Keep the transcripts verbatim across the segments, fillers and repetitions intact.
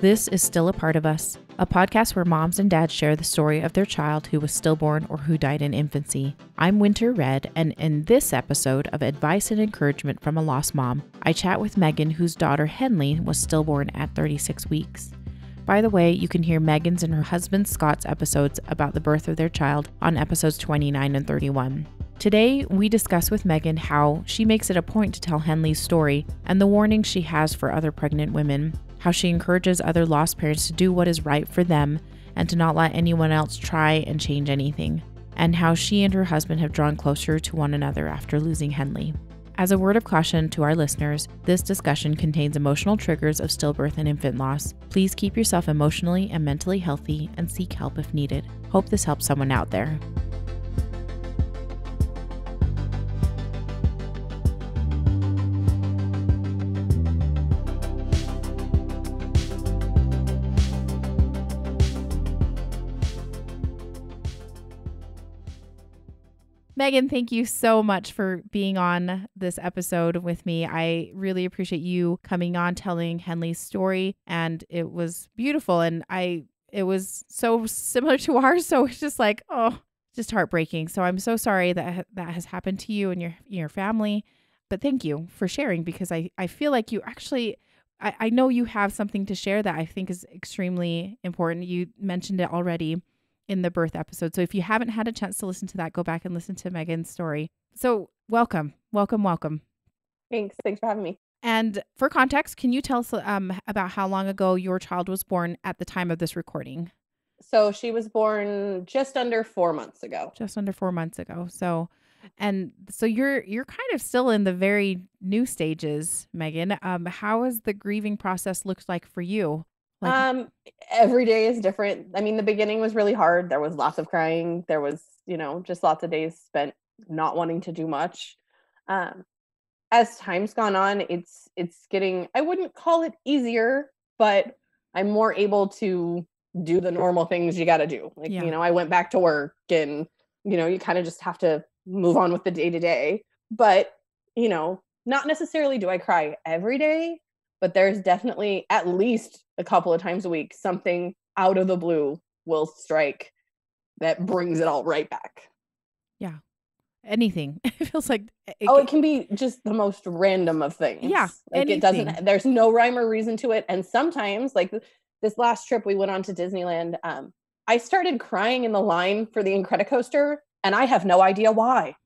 This is Still a Part of Us, a podcast where moms and dads share the story of their child who was stillborn or who died in infancy. I'm Winter Red, and in this episode of Advice and Encouragement from a Lost Mom, I chat with Megan, whose daughter Henley was stillborn at thirty-six weeks. By the way, you can hear Megan's and her husband Scott's episodes about the birth of their child on episodes twenty-nine and thirty-one. Today, we discuss with Megan how she makes it a point to tell Henley's story and the warnings she has for other pregnant women, how she encourages other lost parents to do what is right for them and to not let anyone else try and change anything, and how she and her husband have drawn closer to one another after losing Henley. As a word of caution to our listeners, this discussion contains emotional triggers of stillbirth and infant loss. Please keep yourself emotionally and mentally healthy and seek help if needed. Hope this helps someone out there. Megan, thank you so much for being on this episode with me. I really appreciate you coming on, telling Henley's story, and it was beautiful. And I, it was so similar to ours. So it's just like, oh, just heartbreaking. So I'm so sorry that that has happened to you and your your family. But thank you for sharing, because I, I feel like you actually, I, I know you have something to share that I think is extremely important. You mentioned it already in the birth episode. So if you haven't had a chance to listen to that, go back and listen to Megan's story. So welcome, welcome, welcome. Thanks. Thanks for having me. And for context, can you tell us um, about how long ago your child was born at the time of this recording? So she was born just under four months ago. Just under four months ago. So, and so you're, you're kind of still in the very new stages, Megan. Um, how has the grieving process looked like for you? Like, um, every day is different. I mean, the beginning was really hard. There was lots of crying. There was, you know, just lots of days spent not wanting to do much. Um, as time's gone on, it's, it's getting, I wouldn't call it easier, but I'm more able to do the normal things you got to do. Like, yeah. you know, I went back to work, and, you know, you kind of just have to move on with the day to day, but, you know, not necessarily do I cry every day, but there's definitely at least a couple of times a week, something out of the blue will strike that brings it all right back. Yeah. Anything. It feels like. It oh, can... it can be just the most random of things. Yeah. Like anything. It doesn't, there's no rhyme or reason to it. And sometimes, like this last trip we went on to Disneyland, um, I started crying in the line for the Incredicoaster, and I have no idea why.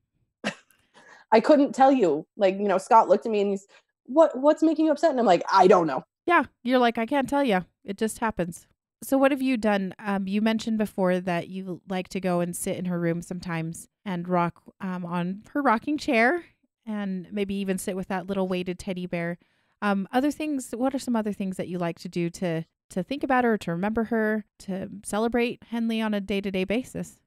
I couldn't tell you. Like, you know, Scott looked at me and he's, what, what's making you upset? And I'm like, I don't know. Yeah. You're like, I can't tell you. It just happens. So what have you done? Um, you mentioned before that you like to go and sit in her room sometimes and rock um, on her rocking chair, and maybe even sit with that little weighted teddy bear. Um, other things, what are some other things that you like to do to, to think about her, to remember her, to celebrate Henley on a day-to-day basis?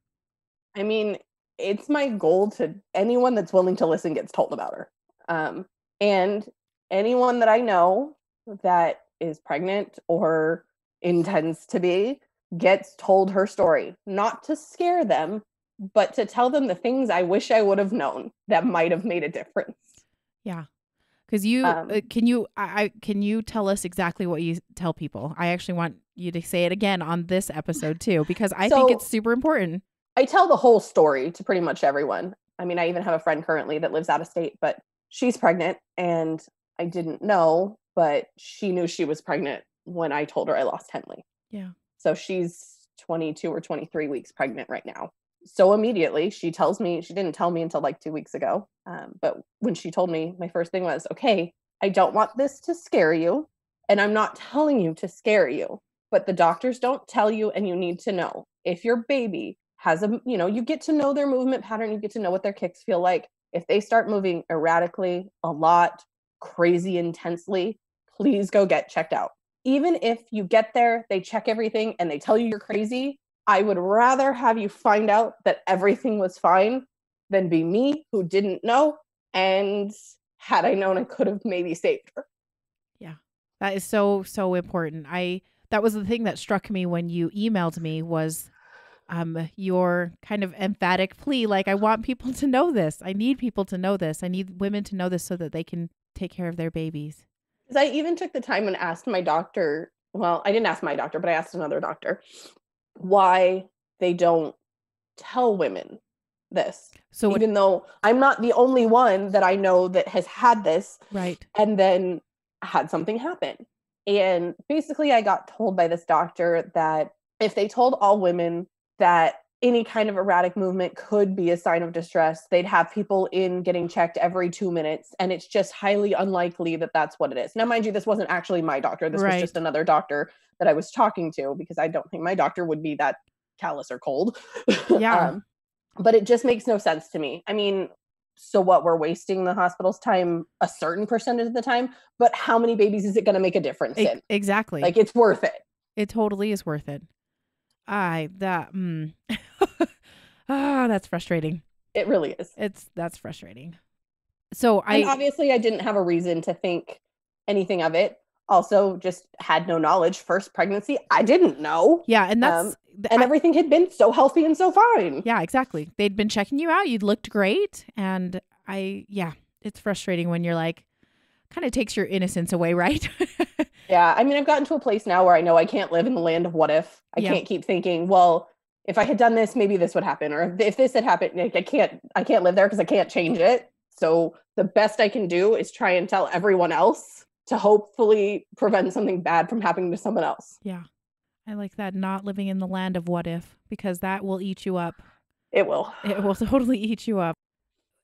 I mean, it's my goal to anyone that's willing to listen gets told about her. Um, and anyone that I know that is pregnant or intends to be gets told her story, not to scare them, but to tell them the things I wish I would have known that might have made a difference. Yeah. Cause you, um, uh, can you, I, I, can you tell us exactly what you tell people? I actually want you to say it again on this episode too, because I so think it's super important. I tell the whole story to pretty much everyone. I mean, I even have a friend currently that lives out of state, but she's pregnant, and I didn't know, but she knew she was pregnant when I told her I lost Henley. Yeah. So she's twenty-two or twenty-three weeks pregnant right now. So immediately she tells me, she didn't tell me until like two weeks ago. Um, but when she told me, my first thing was, okay, I don't want this to scare you, and I'm not telling you to scare you, but the doctors don't tell you, and you need to know. If your baby has a, you know, you get to know their movement pattern, you get to know what their kicks feel like. If they start moving erratically, a lot, crazy intensely, please go get checked out. Even if you get there, they check everything and they tell you you're crazy, I would rather have you find out that everything was fine than be me, who didn't know. And had I known, I could have maybe saved her. Yeah, that is so, so important. I, that was the thing that struck me when you emailed me, was um, your kind of emphatic plea. Like, I want people to know this. I need people to know this. I need women to know this so that they can take care of their babies. Because I even took the time and asked my doctor well, I didn't ask my doctor, but I asked another doctor why they don't tell women this. So even what, though I'm not the only one that I know that has had this, right? And then had something happen. And basically I got told by this doctor that if they told all women that any kind of erratic movement could be a sign of distress, they'd have people in getting checked every two minutes. And it's just highly unlikely that that's what it is. Now, mind you, this wasn't actually my doctor. This right. was just another doctor that I was talking to, because I don't think my doctor would be that callous or cold. Yeah. um, but it just makes no sense to me. I mean, so what? We're wasting the hospital's time a certain percentage of the time, but how many babies is it going to make a difference it, in? Exactly. Like, it's worth it. It totally is worth it. I, that, mm. Ah, that's frustrating. It really is. It's, that's frustrating. So I, and obviously I didn't have a reason to think anything of it. Also just had no knowledge. First pregnancy, I didn't know. Yeah. And that's, um, and I, everything had been so healthy and so fine. Yeah, exactly. They'd been checking you out. You'd looked great. And I, yeah, it's frustrating when you're like, kind of takes your innocence away, right? Yeah. I mean, I've gotten to a place now where I know I can't live in the land of what if. I yeah. can't keep thinking, well, if I had done this, maybe this would happen. Or if this had happened, like, I can't, I can't live there because I can't change it. So the best I can do is try and tell everyone else to hopefully prevent something bad from happening to someone else. Yeah. I like that. Not living in the land of what if, because that will eat you up. It will. It will totally eat you up.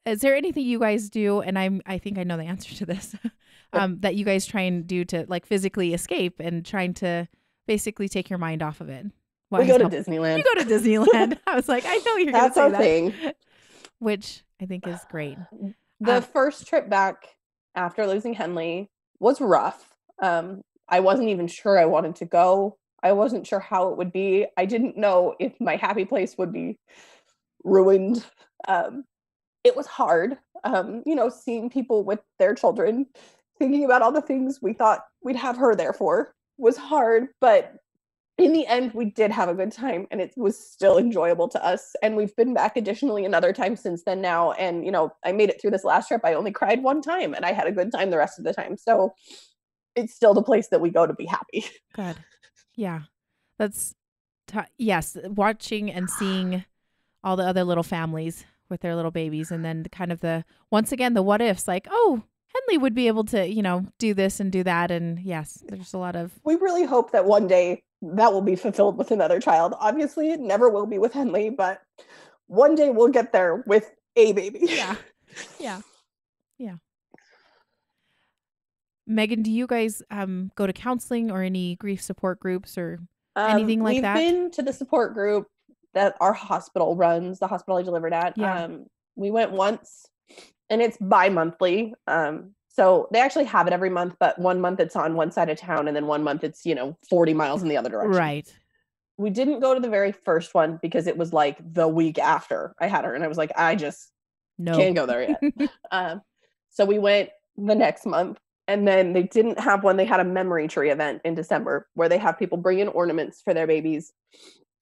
Is there anything you guys do, and I'm, I think I know the answer to this, um, that you guys try and do to like physically escape and trying to basically take your mind off of it? Why we go to Disneyland. You go to Disneyland. I was like, I know you're going to say that. That's our thing. Which I think is great. The um, first trip back after losing Henley was rough. Um, I wasn't even sure I wanted to go. I wasn't sure how it would be. I didn't know if my happy place would be ruined. Um, It was hard, um, you know, seeing people with their children, thinking about all the things we thought we'd have her there for was hard. But in the end, we did have a good time, and it was still enjoyable to us. And we've been back additionally another time since then now. And, you know, I made it through this last trip. I only cried one time, and I had a good time the rest of the time. So it's still the place that we go to be happy. Good. Yeah, that's t- yes. Watching and seeing all the other little families with their little babies, and then the kind of the, once again, the what ifs, like, oh, Henley would be able to, you know, do this and do that. And yes, there's a lot of, we really hope that one day that will be fulfilled with another child. Obviously it never will be with Henley, but one day we'll get there with a baby. Yeah. Yeah. Yeah. Megan, do you guys um, go to counseling or any grief support groups or um, anything like we've that? We've been to the support group that our hospital runs, the hospital I delivered at. Yeah. Um, we went once, and it's bi-monthly. Um, so they actually have it every month, but one month it's on one side of town, and then one month it's, you know, forty miles in the other direction. Right. We didn't go to the very first one because it was like the week after I had her, and I was like, I just no. can't go there yet. um, so we went the next month, and then they didn't have one. They had a memory tree event in December where they have people bring in ornaments for their babies,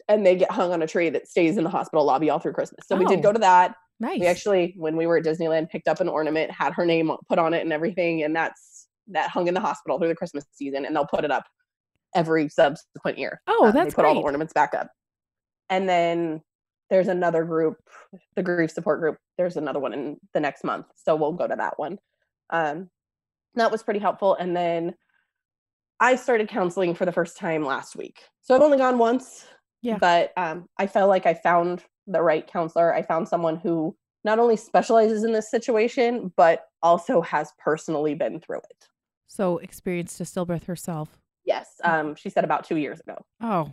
and they get hung on a tree that stays in the hospital lobby all through Christmas. So oh, we did go to that. Nice. We actually, when we were at Disneyland, picked up an ornament, had her name put on it and everything. And that's, that hung in the hospital through the Christmas season. And they'll put it up every subsequent year. Oh, um, that's great. They put great. all the ornaments back up. And then there's another group, the grief support group. There's another one in the next month. So we'll go to that one. Um, that was pretty helpful. And then I started counseling for the first time last week. So I've only gone once. Yeah. But um, I felt like I found the right counselor. I found someone who not only specializes in this situation, but also has personally been through it. So experienced a stillbirth herself. Yes. Um, she said about two years ago. Oh,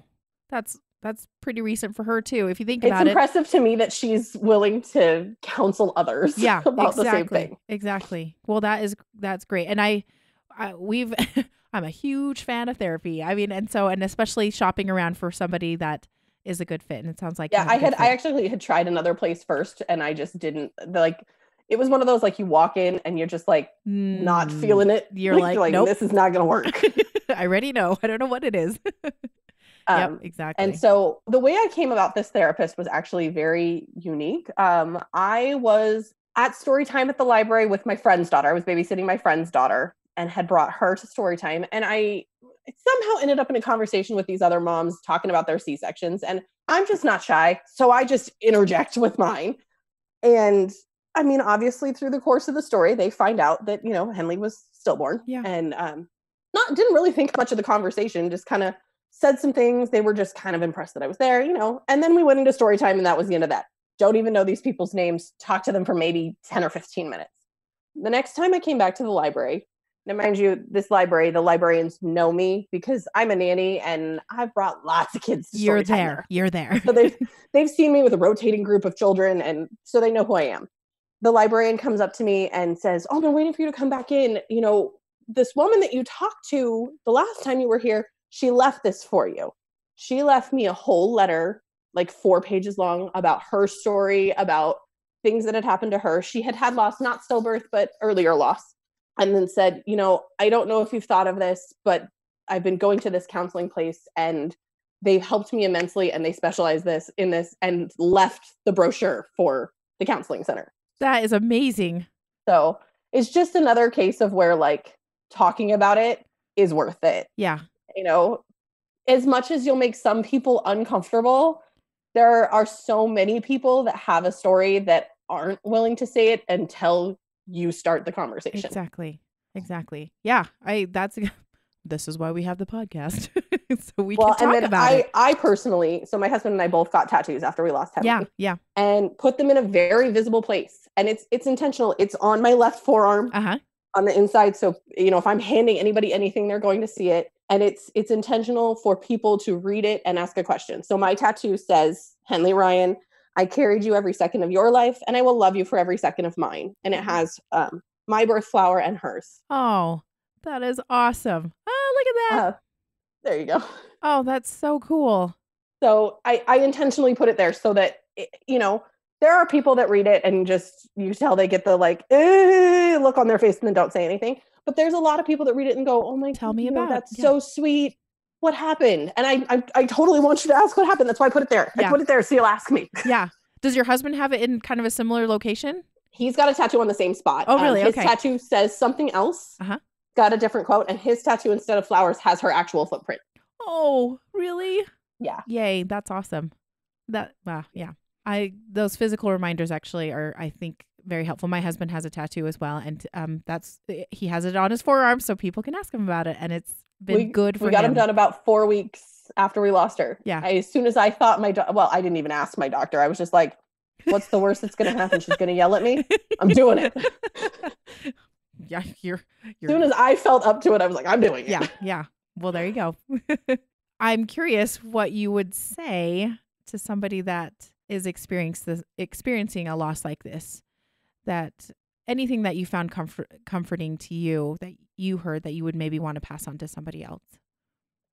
that's that's pretty recent for her, too. If you think about it. It's impressive to me that she's willing to counsel others. Yeah, about exactly, the same thing. Exactly. Well, that is that's great. And I, I we've I'm a huge fan of therapy. I mean, and so, and especially shopping around for somebody that is a good fit. And it sounds like, yeah, I had, fit. I actually had tried another place first, and I just didn't like, it was one of those, like, you walk in and you're just like, mm, not feeling it. You're like, like, you're like nope. This is not going to work. I already know. I don't know what it is. um, yep, exactly. And so the way I came about this therapist was actually very unique. Um, I was at story time at the library with my friend's daughter. I was babysitting my friend's daughter, and had brought her to story time. And I, somehow ended up in a conversation with these other moms talking about their C-sections. And I'm just not shy, so I just interject with mine. And I mean, obviously through the course of the story, they find out that, you know, Henley was stillborn. Yeah. And um, not didn't really think much of the conversation, just kind of said some things. They were just kind of impressed that I was there, you know, and then we went into story time and that was the end of that. Don't even know these people's names. Talk to them for maybe ten or fifteen minutes. The next time I came back to the library, now mind you, this library, the librarians know me because I'm a nanny and I've brought lots of kids to You're there. there. You're there. So they've, they've seen me with a rotating group of children, and so they know who I am. The librarian comes up to me and says, oh, no, waiting for you to come back in. You know, this woman that you talked to the last time you were here, she left this for you. She left me a whole letter, like four pages long, about her story, about things that had happened to her. She had had loss, not stillbirth, but earlier loss. And then said, you know, I don't know if you've thought of this, but I've been going to this counseling place and they've helped me immensely. And they specialize this in this, and left the brochure for the counseling center. That is amazing. So it's just another case of where, like, talking about it is worth it. Yeah. You know, as much as you'll make some people uncomfortable, there are so many people that have a story that aren't willing to say it until you start the conversation. Exactly. Exactly. Yeah. I, that's, this is why we have the podcast. So we well, can talk and then about I, it. I personally, so my husband and I both got tattoos after we lost Henley. Yeah. Yeah. And put them in a very visible place. And it's, it's intentional. It's on my left forearm, uh-huh, on the inside. So, you know, if I'm handing anybody anything, they're going to see it. And it's, it's intentional for people to read it and ask a question. So my tattoo says, Henley Ryan, I carried you every second of your life, and I will love you for every second of mine. And it has um, my birth flower and hers. Oh, that is awesome. Oh, look at that. Uh, there you go. Oh, that's so cool. So I, I intentionally put it there so that, it, you know, there are people that read it and just, you tell they get the like, look on their face and then don't say anything. But there's a lot of people that read it and go, oh my God, tell me about that's yeah. so sweet. What happened? And I, I I totally want you to ask what happened. That's why I put it there. Yeah. I put it there so you'll ask me. Yeah. Does your husband have it in kind of a similar location? He's got a tattoo on the same spot. Oh, really? Um, his okay. tattoo says something else. Uh-huh. Got a different quote. And his tattoo, instead of flowers, has her actual footprint. Oh, really? Yeah. Yay. That's awesome. That, wow. Yeah. I, those physical reminders actually are, I think, very helpful. My husband has a tattoo as well. And um, that's, he has it on his forearm so people can ask him about it. And it's been we, good for him. We got him. him done about four weeks after we lost her. Yeah. I, as soon as I thought my, do- well, I didn't even ask my doctor. I was just like, what's the worst that's going to happen? She's going to yell at me. I'm doing it. Yeah. You're, you're. As soon as I felt up to it, I was like, I'm doing it. Yeah. Yeah. Well, there you go. I'm curious what you would say to somebody that is experiencing experiencing a loss like this, that anything that you found comfort, comforting to you that you heard that you would maybe want to pass on to somebody else.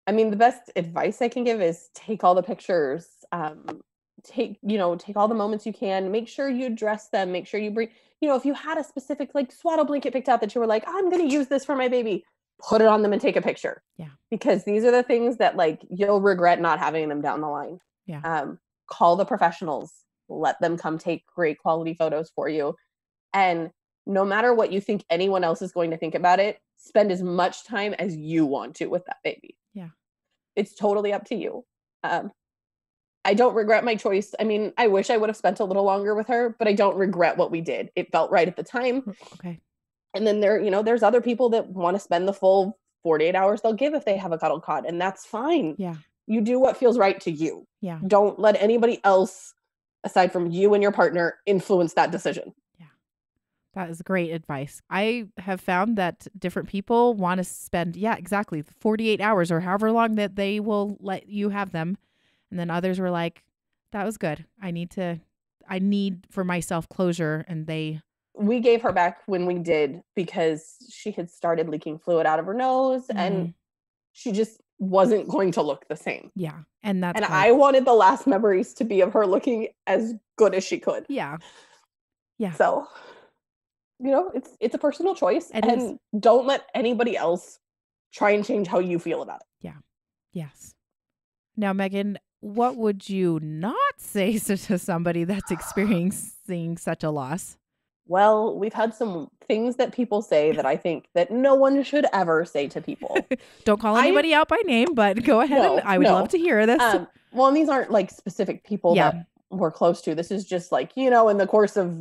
I mean, the best advice I can give is take all the pictures, um, take, you know, take all the moments you can, make sure you dress them, make sure you bring, you know, if you had a specific like swaddle blanket picked out that you were like, I'm going to use this for my baby, put it on them and take a picture. Yeah. Because these are the things that like, you'll regret not having them down the line. Yeah. Um, call the professionals, let them come take great quality photos for you. And no matter what you think anyone else is going to think about it, spend as much time as you want to with that baby. Yeah. It's totally up to you. Um, I don't regret my choice. I mean, I wish I would have spent a little longer with her, but I don't regret what we did. It felt right at the time. Okay. And then there, you know, there's other people that want to spend the full forty-eight hours they'll give if they have a cuddle cot, and that's fine. Yeah. You do what feels right to you. Yeah. Don't let anybody else aside from you and your partner influence that decision. Yeah. That is great advice. I have found that different people want to spend, yeah, exactly, forty-eight hours or however long that they will let you have them. And then others were like, that was good. I need to, I need for myself closure. And they, we gave her back when we did because she had started leaking fluid out of her nose, mm-hmm, and she just wasn't going to look the same. Yeah. And that's, and why I wanted the last memories to be of her looking as good as she could. Yeah. Yeah. So, you know, it's, it's a personal choice, it and is. Don't let anybody else try and change how you feel about it. Yeah. Yes. Now, Megan, what would you not say to somebody that's experiencing such a loss? well, we've had some things that people say that I think that no one should ever say to people. Don't call anybody I, out by name, but go ahead. No, and I would no. love to hear this. Um, well, and these aren't like specific people yeah. that we're close to. This is just like, you know, in the course of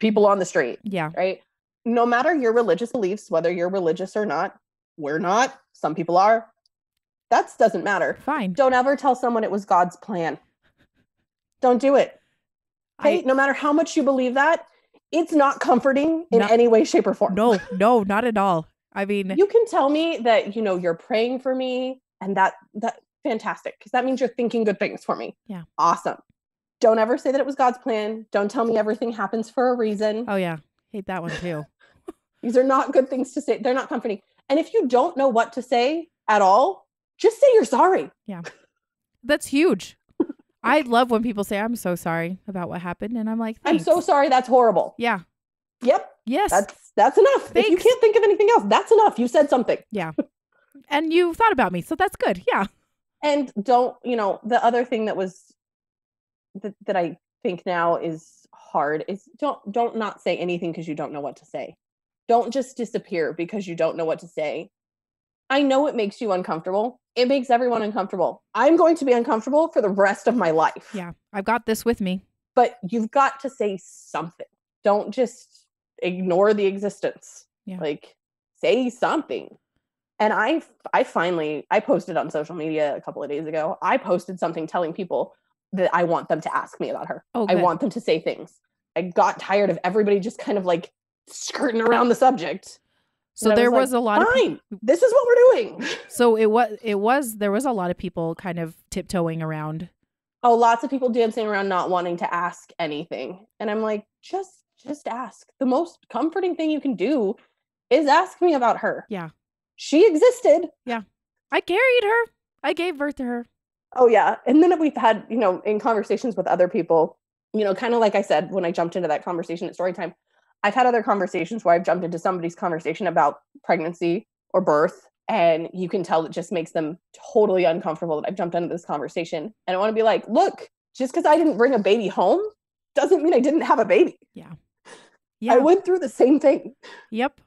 people on the street. Yeah. Right. No matter your religious beliefs, whether you're religious or not, we're not. Some people are. That doesn't matter. Fine. Don't ever tell someone it was God's plan. Don't do it. Hey, I, no matter how much you believe that, it's not comforting in not, any way, shape, or form. No, no, not at all. I mean, you can tell me that, you know, you're praying for me, and that that fantastic, because that means you're thinking good things for me. Yeah. Awesome. Don't ever say that it was God's plan. Don't tell me everything happens for a reason. Oh, yeah. Hate that one, too. These are not good things to say. They're not comforting. And if you don't know what to say at all, just say you're sorry. Yeah. That's huge. I love when people say, I'm so sorry about what happened. And I'm like, thanks. I'm so sorry. That's horrible. Yeah. Yep. Yes. That's that's enough. Thanks. If you can't think of anything else, that's enough. You said something. Yeah. And you thought about me. So that's good. Yeah. And don't, you know, the other thing that was, that, that I think now is hard is don't, don't not say anything because you don't know what to say. Don't just disappear because you don't know what to say. I know it makes you uncomfortable. It makes everyone uncomfortable. I'm going to be uncomfortable for the rest of my life. Yeah. I've got this with me. But you've got to say something. Don't just ignore the existence. Yeah. Like, say something. And I, I finally, I posted on social media a couple of days ago. I posted something telling people that I want them to ask me about her. Oh, I want them to say things. I got tired of everybody just kind of like skirting around the subject. So there was, was like, a lot Fine, of pe- this is what we're doing. So it was it was there was a lot of people kind of tiptoeing around. Oh, lots of people dancing around not wanting to ask anything. And I'm like, just just ask. The most comforting thing you can do is ask me about her. Yeah. She existed. Yeah. I carried her. I gave birth to her. Oh yeah. And then we've had, you know, in conversations with other people, you know, kind of like I said when I jumped into that conversation at Storytime, I've had other conversations where I've jumped into somebody's conversation about pregnancy or birth, and you can tell it just makes them totally uncomfortable that I've jumped into this conversation. And I want to be like, look, just because I didn't bring a baby home doesn't mean I didn't have a baby. Yeah. Yeah. I went through the same thing. Yep.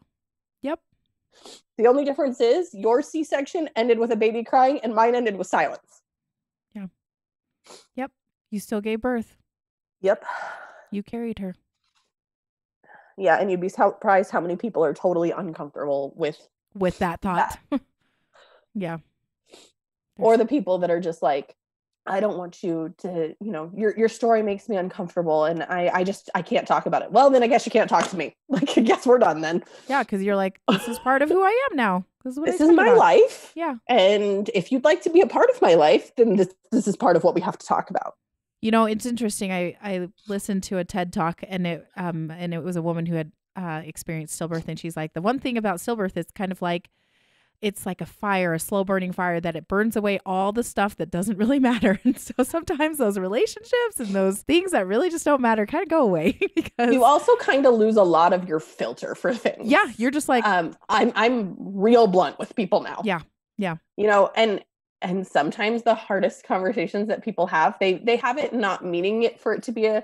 Yep. The only difference is your C-section ended with a baby crying and mine ended with silence. Yeah. Yep. You still gave birth. Yep. You carried her. Yeah, and you'd be surprised how many people are totally uncomfortable with with that thought. That. Yeah. Or the people that are just like, I don't want you to, you know, your your story makes me uncomfortable, and I I just I can't talk about it. Well, then I guess you can't talk to me. Like, I guess we're done then. Yeah, because you're like, this is part of who I am now. This is what this is my about. life. Yeah. And if you'd like to be a part of my life, then this this is part of what we have to talk about. You know, it's interesting. I, I listened to a TED Talk, and it um and it was a woman who had uh, experienced stillbirth, and she's like, the one thing about stillbirth is kind of like, it's like a fire, a slow burning fire, that it burns away all the stuff that doesn't really matter. And so sometimes those relationships and those things that really just don't matter kind of go away because you also kind of lose a lot of your filter for things. Yeah, you're just like, um, I'm I'm real blunt with people now. Yeah, yeah. You know, and. And sometimes the hardest conversations that people have, they they have it not meaning it for it to be a,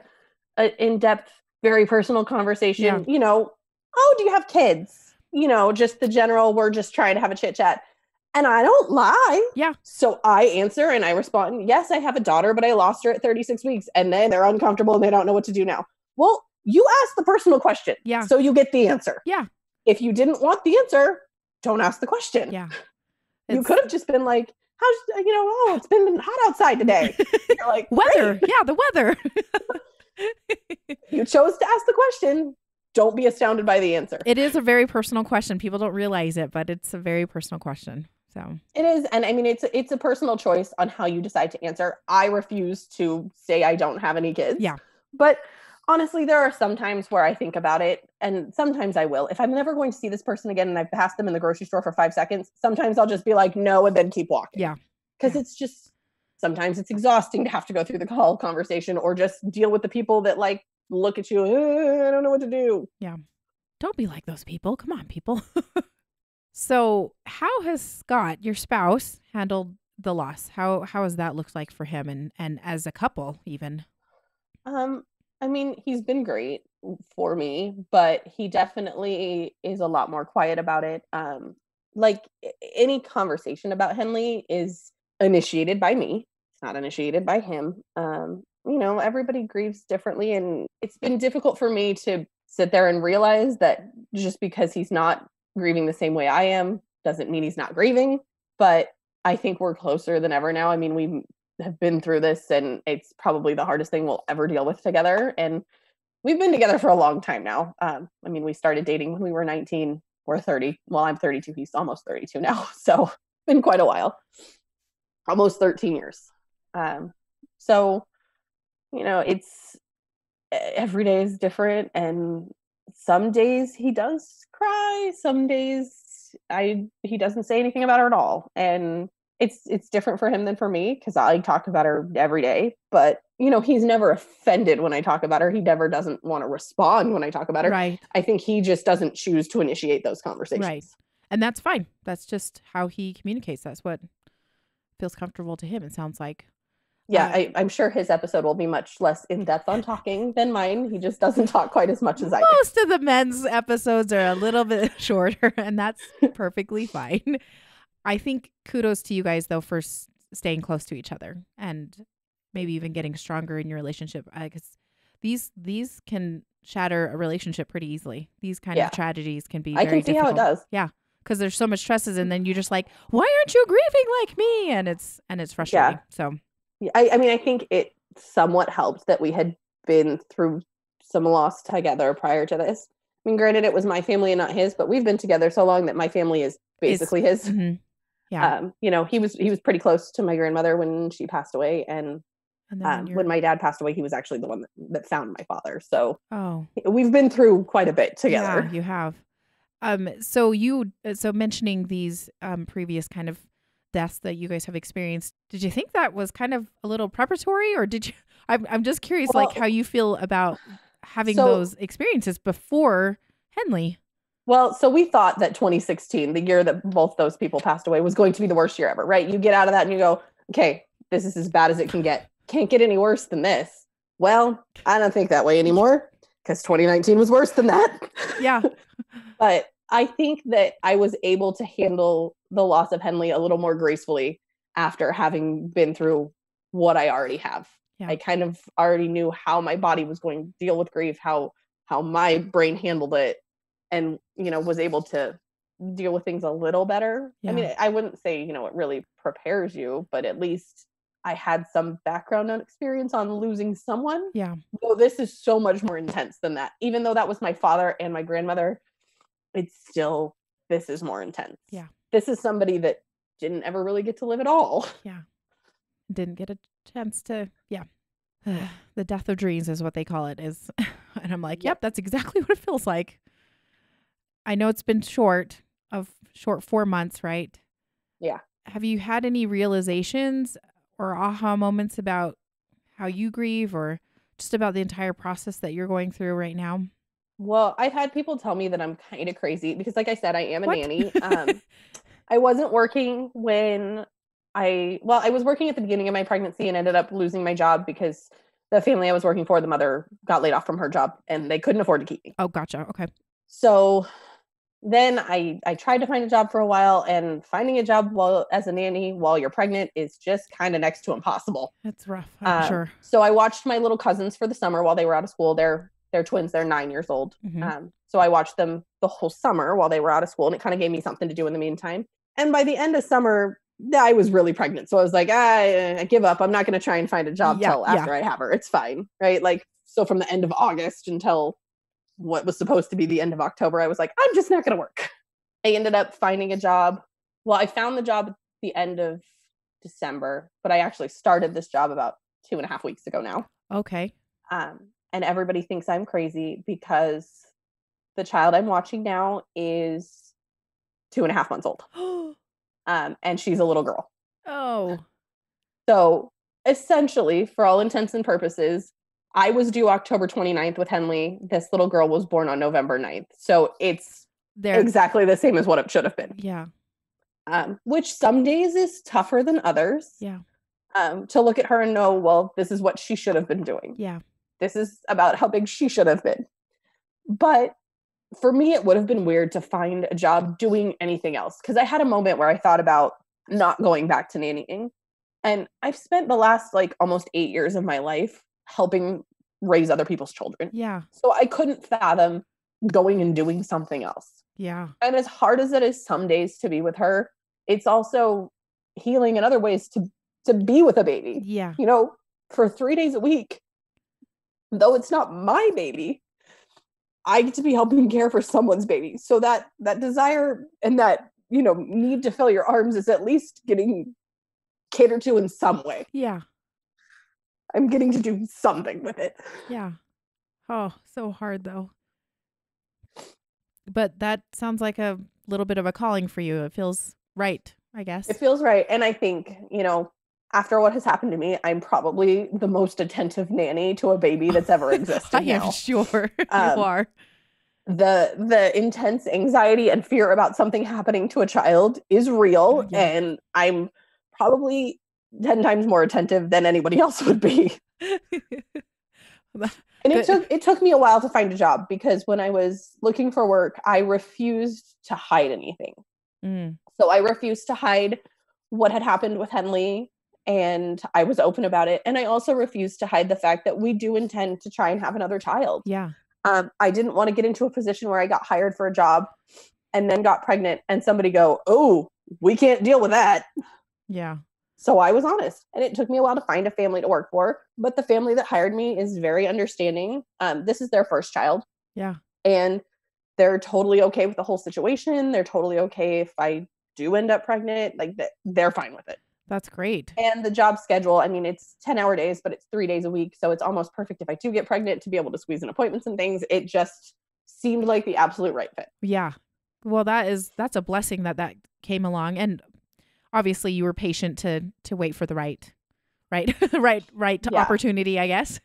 a in-depth, very personal conversation. Yeah. You know, oh, do you have kids? You know, just the general, we're just trying to have a chit chat. And I don't lie. Yeah. So I answer and I respond, yes, I have a daughter, but I lost her at thirty-six weeks. And then they're uncomfortable and they don't know what to do now. Well, you asked the personal question. Yeah. So you get the answer. Yeah. If you didn't want the answer, don't ask the question. Yeah. It's- you could have just been like, how, you know, oh, it's been hot outside today. You're like, weather. Great. Yeah, the weather. You chose to ask the question. Don't be astounded by the answer. It is a very personal question. People don't realize it, but it's a very personal question. So it is. And I mean, it's, it's a personal choice on how you decide to answer. I refuse to say I don't have any kids. Yeah. But honestly, there are some times where I think about it, and sometimes I will. If I'm never going to see this person again and I've passed them in the grocery store for five seconds, sometimes I'll just be like, no, and then keep walking. Yeah. Because yeah. it's just, sometimes it's exhausting to have to go through the whole conversation or just deal with the people that like look at you, eh, I don't know what to do. Yeah. Don't be like those people. Come on, people. So how has Scott, your spouse, handled the loss? How how has that looked like for him and, and as a couple even? Um. I mean, he's been great. for me, but he definitely is a lot more quiet about it. Um, like any conversation about Henley is initiated by me. It's not initiated by him. Um, you know, everybody grieves differently, and it's been difficult for me to sit there and realize that just because he's not grieving the same way I am doesn't mean he's not grieving. But I think we're closer than ever now. I mean, we have been through this, and it's probably the hardest thing we'll ever deal with together. And we've been together for a long time now. Um, I mean, we started dating when we were nineteen or thirty. Well, I'm thirty-two. He's almost thirty-two now. So it's been quite a while, almost thirteen years. Um, so, you know, it's every day is different. And some days he does cry. Some days I he doesn't say anything about her at all. And it's it's different for him than for me, because I talk about her every day. But, you know, he's never offended when I talk about her. He never doesn't want to respond when I talk about her. Right. I think he just doesn't choose to initiate those conversations. Right. And that's fine. That's just how he communicates. That's what feels comfortable to him, it sounds like. Yeah, uh, I, I'm sure his episode will be much less in-depth on talking than mine. He just doesn't talk quite as much as I do. Most of the men's episodes are a little bit shorter, and that's perfectly fine. I think kudos to you guys, though, for s- staying close to each other and maybe even getting stronger in your relationship. Because these these can shatter a relationship pretty easily. These kind yeah. of tragedies can be I very difficult. I can see difficult. How it does. Yeah, because there's so much stresses, and then you're just like, why aren't you grieving like me? And it's, and it's frustrating. Yeah. So. I, I mean, I think it somewhat helped that we had been through some loss together prior to this. I mean, granted, it was my family and not his, but we've been together so long that my family is basically it's, his. Mm-hmm. Yeah. Um, you know, he was he was pretty close to my grandmother when she passed away. And, and um, when, when my dad passed away, he was actually the one that, that found my father. So oh. we've been through quite a bit together. Yeah, you have. Um. So you so mentioning these um, previous kind of deaths that you guys have experienced, did you think that was kind of a little preparatory, or did you I'm, I'm just curious well, like how you feel about having so, those experiences before Henley? Well, so we thought that twenty sixteen, the year that both those people passed away, was going to be the worst year ever, right? You get out of that and you go, okay, this is as bad as it can get. Can't get any worse than this. Well, I don't think that way anymore, because twenty nineteen was worse than that. Yeah. But I think that I was able to handle the loss of Henley a little more gracefully after having been through what I already have. Yeah. I kind of already knew how my body was going to deal with grief, how how my brain handled it, and, you know, was able to deal with things a little better. Yeah. I mean, I wouldn't say, you know, it really prepares you, but at least I had some background and experience on losing someone. Yeah. So this is so much more intense than that. Even though that was my father and my grandmother, it's still, this is more intense. Yeah. This is somebody that didn't ever really get to live at all. Yeah. Didn't get a chance to, yeah. The death of dreams is what they call it is. And I'm like, yep, yep, that's exactly what it feels like. I know it's been short of short four months, right? Yeah. Have you had any realizations or aha moments about how you grieve, or just about the entire process that you're going through right now? Well, I've had people tell me that I'm kind of crazy because, like I said, I am a what? nanny. Um, I wasn't working when I, well, I was working at the beginning of my pregnancy and ended up losing my job because the family I was working for, the mother got laid off from her job and they couldn't afford to keep me. Oh, gotcha. Okay. So then I, I tried to find a job for a while, and finding a job while as a nanny while you're pregnant is just kind of next to impossible. That's rough. I'm um, sure. So I watched my little cousins for the summer while they were out of school. They're They're twins. They're nine years old. Mm-hmm. Um, so I watched them the whole summer while they were out of school, and it kind of gave me something to do in the meantime. And by the end of summer, I was really pregnant. So I was like, I, I give up. I'm not going to try and find a job yeah, till after yeah. I have her. It's fine. Right. Like, so from the end of August until what was supposed to be the end of October, I was like, I'm just not going to work. I ended up finding a job. Well, I found the job at the end of December, but I actually started this job about two and a half weeks ago now. Okay. Um, And everybody thinks I'm crazy because the child I'm watching now is two and a half months old. um, and she's a little girl. Oh. So essentially, for all intents and purposes, I was due October twenty-ninth with Henley. This little girl was born on November ninth. So it's They're... exactly the same as what it should have been. Yeah. Um, which some days is tougher than others. Yeah. Um, to look at her and know, well, this is what she should have been doing. Yeah. This is about how big she should have been. But for me, it would have been weird to find a job doing anything else, because I had a moment where I thought about not going back to nannying. And I've spent the last like almost eight years of my life helping raise other people's children. Yeah. So I couldn't fathom going and doing something else. Yeah. And as hard as it is some days to be with her, it's also healing in other ways to to be with a baby. Yeah. You know, for three days a week, though it's not my baby, I get to be helping care for someone's baby. So that that desire and that, you know, need to fill your arms is at least getting catered to in some way. Yeah. I'm getting to do something with it. Yeah. Oh, so hard though. But that sounds like a little bit of a calling for you. It feels right, I guess. It feels right. And I think, you know, after what has happened to me, I'm probably the most attentive nanny to a baby that's ever existed. I now. am sure um, you are. The the intense anxiety and fear about something happening to a child is real. Yeah. And I'm probably ten times more attentive than anybody else would be. And it took it took me a while to find a job, because when I was looking for work, I refused to hide anything. Mm. So I refused to hide what had happened with Henley, and I was open about it. And I also refused to hide the fact that we do intend to try and have another child. Yeah. Um, I didn't want to get into a position where I got hired for a job and then got pregnant and somebody go, "Oh, we can't deal with that." Yeah. So I was honest, and it took me a while to find a family to work for, but the family that hired me is very understanding. Um, this is their first child. Yeah. And they're totally okay with the whole situation. They're totally okay if I do end up pregnant. Like they're fine with it. That's great. And the job schedule, I mean, it's ten hour days, but it's three days a week. So it's almost perfect if I do get pregnant to be able to squeeze in appointments and things. It just seemed like the absolute right fit. Yeah. Well, that is, that's a blessing that that came along. And obviously you were patient to, to wait for the right, right, right, right yeah. opportunity, I guess.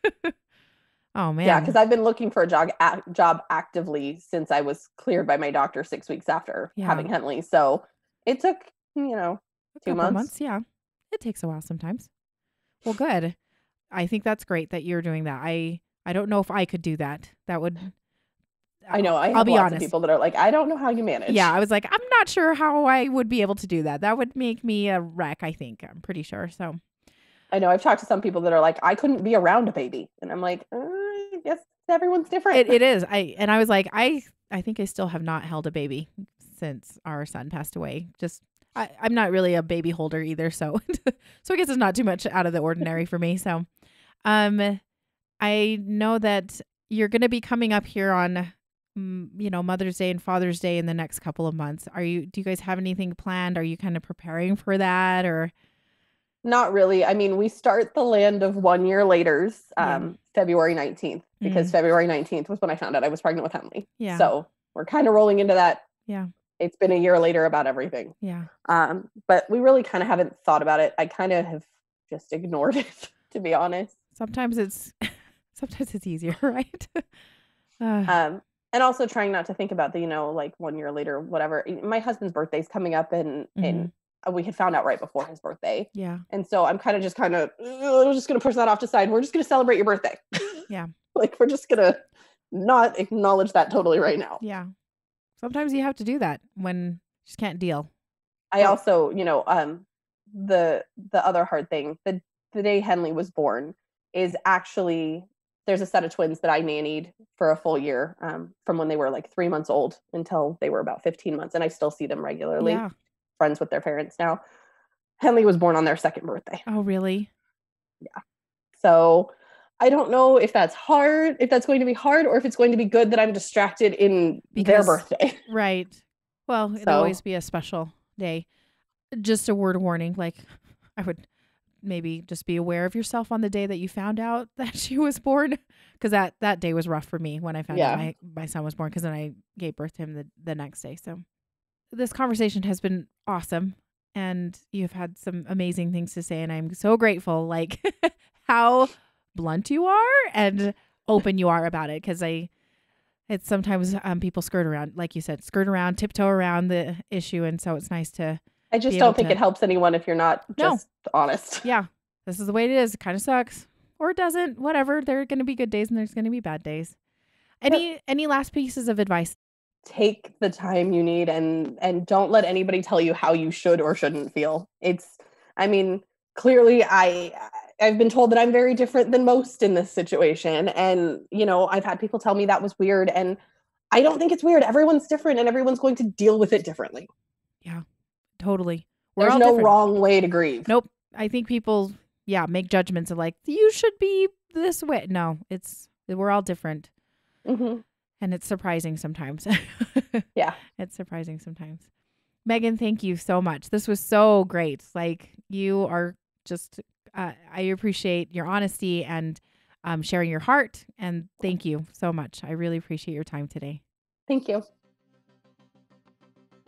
Oh man. Yeah. Cause I've been looking for a job, a- job actively since I was cleared by my doctor six weeks after yeah. having Henley. So it took, you know, two months. months. Yeah. It takes a while sometimes. Well, good. I think that's great that you're doing that. I, I don't know if I could do that. That would, I know. I have I'll be lots honest. of people that are like, I don't know how you manage. Yeah. I was like, I'm not sure how I would be able to do that. That would make me a wreck, I think. I'm pretty sure. So I know I've talked to some people that are like, I couldn't be around a baby. And I'm like, uh, I guess everyone's different. It, it is. I, and I was like, I, I think I still have not held a baby since our son passed away. Just, I, I'm not really a baby holder either. So, so I guess it's not too much out of the ordinary for me. So, um, I know that you're going to be coming up here on, you know, Mother's Day and Father's Day in the next couple of months. Are you, do you guys have anything planned? Are you kind of preparing for that, or? Not really. I mean, we start the land of one year later's um, yeah. February nineteenth, because mm. February nineteenth was when I found out I was pregnant with Henley. Yeah. So we're kind of rolling into that. Yeah. It's been a year later about everything. Yeah. Um, but we really kind of haven't thought about it. I kind of have just ignored it, to be honest. Sometimes it's, sometimes it's easier, right? uh. Um, And also trying not to think about the, you know, like one year later, whatever. My husband's birthday's coming up, and mm-hmm. and we had found out right before his birthday. Yeah. And so I'm kind of just kind of, we're just going to push that off to side. We're just going to celebrate your birthday. Yeah. Like we're just going to not acknowledge that totally right now. Yeah. Sometimes you have to do that when you just can't deal. I oh. also, you know, um, the, the other hard thing, the, the day Henley was born is actually, there's a set of twins that I nannied for a full year um, from when they were like three months old until they were about fifteen months. And I still see them regularly, yeah. friends with their parents now. Henley was born on their second birthday. Oh, really? Yeah. So I don't know if that's hard, if that's going to be hard, or if it's going to be good that I'm distracted in because, their birthday. Right. Well, it'll so. always be a special day. Just a word of warning. Like I would... maybe just be aware of yourself on the day that you found out that she was born. Cause that, that day was rough for me when I found yeah. out my, my son was born. Cause then I gave birth to him the, the next day. So this conversation has been awesome, and you've had some amazing things to say, and I'm so grateful, like how blunt you are and open you are about it. Cause I, it's sometimes um, people skirt around, like you said, skirt around, tiptoe around the issue. And so it's nice to, I just don't think to... it helps anyone if you're not just no. honest. Yeah. This is the way it is. It kind of sucks, or it doesn't, whatever. There are going to be good days and there's going to be bad days. any yep. any last pieces of advice? Take the time you need, and and don't let anybody tell you how you should or shouldn't feel. It's, I mean, clearly I I've been told that I'm very different than most in this situation, and you know, I've had people tell me that was weird, and I don't think it's weird. Everyone's different, and everyone's going to deal with it differently. Yeah, totally. We're There's no different. wrong way to grieve. Nope. I think people, yeah, make judgments of like, you should be this way. No, it's, we're all different. Mm-hmm. And it's surprising sometimes. Yeah. It's surprising sometimes. Megan, thank you so much. This was so great. Like, you are just, uh, I appreciate your honesty and um, sharing your heart. And thank you so much. I really appreciate your time today. Thank you.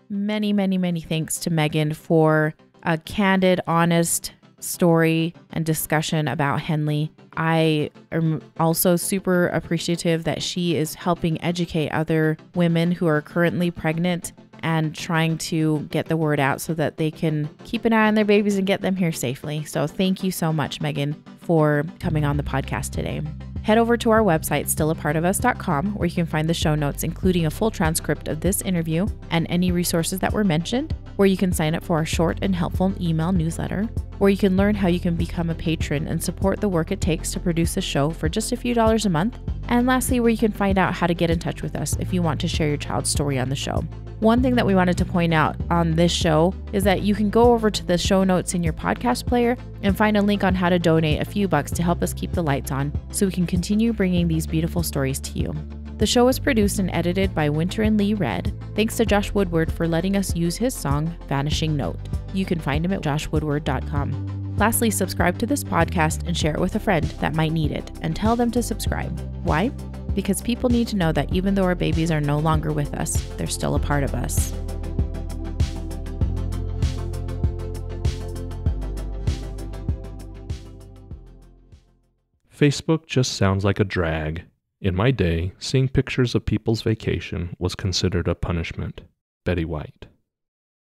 Many, many, many thanks to Megan for a candid, honest story and discussion about Henley. I am also super appreciative that she is helping educate other women who are currently pregnant and trying to get the word out so that they can keep an eye on their babies and get them here safely. So thank you so much, Megan, for coming on the podcast today. Head over to our website, still a part of us dot com, where you can find the show notes, including a full transcript of this interview and any resources that were mentioned, where you can sign up for our short and helpful email newsletter, where you can learn how you can become a patron and support the work it takes to produce a show for just a few dollars a month, and lastly, where you can find out how to get in touch with us if you want to share your child's story on the show. One thing that we wanted to point out on this show is that you can go over to the show notes in your podcast player and find a link on how to donate a few bucks to help us keep the lights on so we can continue bringing these beautiful stories to you. The show was produced and edited by Winter and Lee Red. Thanks to Josh Woodward for letting us use his song, Vanishing Note. You can find him at josh woodward dot com. Lastly, subscribe to this podcast and share it with a friend that might need it, and tell them to subscribe. Why? Because people need to know that even though our babies are no longer with us, they're still a part of us. Facebook just sounds like a drag. In my day, seeing pictures of people's vacation was considered a punishment. Betty White.